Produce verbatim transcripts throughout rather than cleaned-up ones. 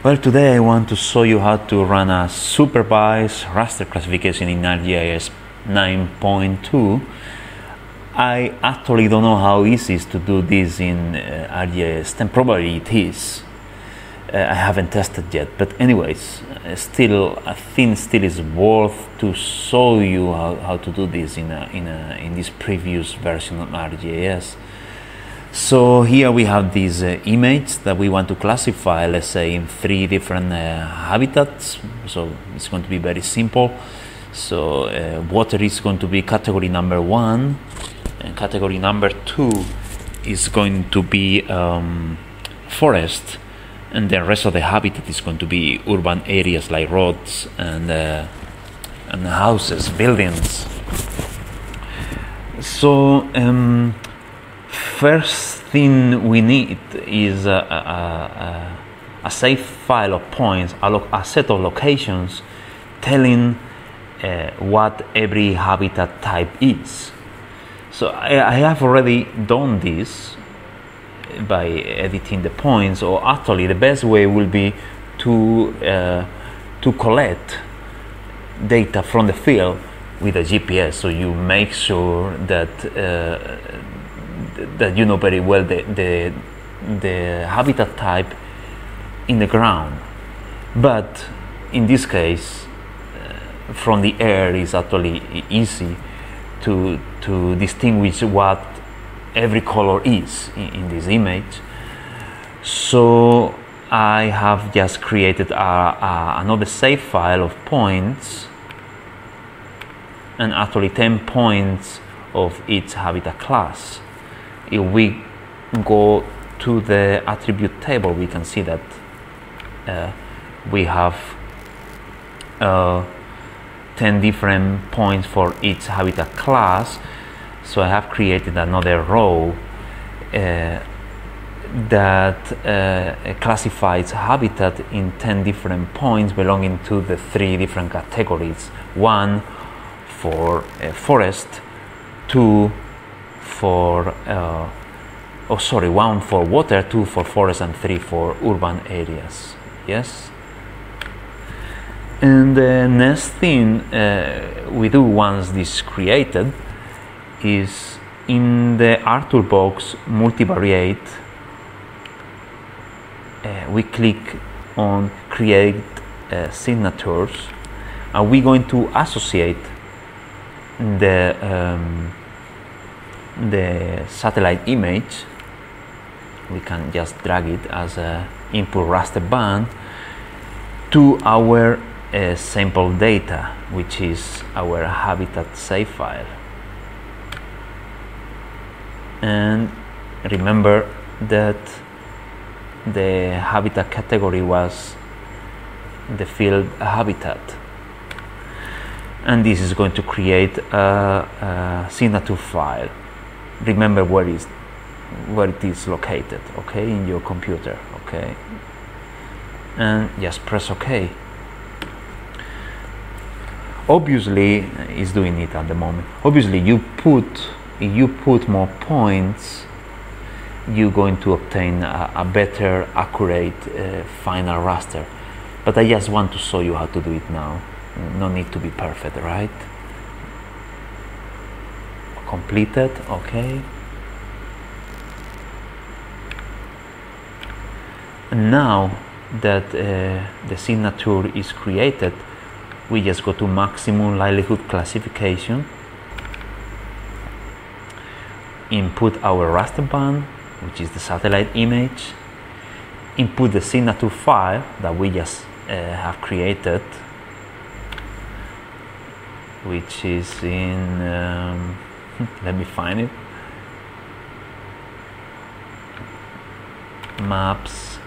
Well, today I want to show you how to run a supervised raster classification in ArcGIS nine point two. I actually don't know how easy it is to do this in uh, ArcGIS ten. Probably it is. Uh, I haven't tested yet, but anyways, uh, still I think still is worth to show you how, how to do this in a, in a, in this previous version of ArcGIS. So here we have these uh, images that we want to classify, let's say, in three different uh, habitats. So it's going to be very simple. So uh, water is going to be category number one, and category number two is going to be um, forest, and the rest of the habitat is going to be urban areas like roads and uh, and houses, buildings. So. Um, First thing we need is a, a, a, a safe file of points, a, lo a set of locations telling uh, what every habitat type is. So I, I have already done this by editing the points, or actually the best way will be to, uh, to collect data from the field with a G P S, so you make sure that uh, that you know very well the, the, the habitat type in the ground. But in this case, uh, from the air is actually easy to, to distinguish what every color is in, in this image. So I have just created a, a, another save file of points, and actually ten points of each habitat class. If we go to the attribute table, we can see that uh, we have uh, ten different points for each habitat class. So I have created another row uh, that uh, classifies habitat in ten different points belonging to the three different categories. One for uh, forest, two for uh, oh sorry one for water, two for forest, and three for urban areas. Yes, and the next thing uh, we do once this is created is in the ArcToolbox multivariate uh, we click on create uh, signatures, and we're going to associate the um, the satellite image. We can just drag it as a input raster band to our uh, sample data, which is our habitat save file. And remember that the habitat category was the field habitat, and this is going to create a, a signature file. Remember where is where it is located, okay, in your computer, okay, and just press OK. Obviously, it's doing it at the moment. Obviously, you put if you put more points, you're going to obtain a, a better, accurate uh, final raster. But I just want to show you how to do it now. No need to be perfect, right? Completed, okay. And now that uh, the signature is created, we just go to maximum likelihood classification, input our raster band, which is the satellite image, input the signature file that we just uh, have created, which is in um, let me find it. Maps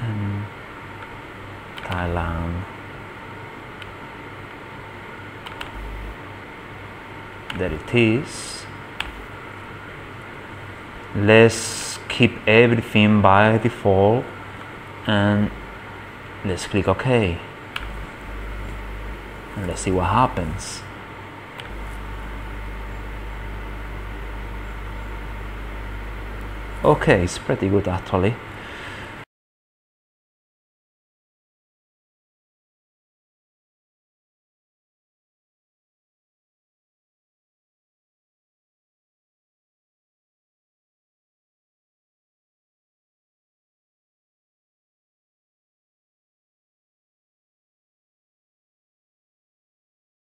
and Thailand. There it is. Let's keep everything by default, and let's click OK. And let's see what happens. Okay, it's pretty good actually.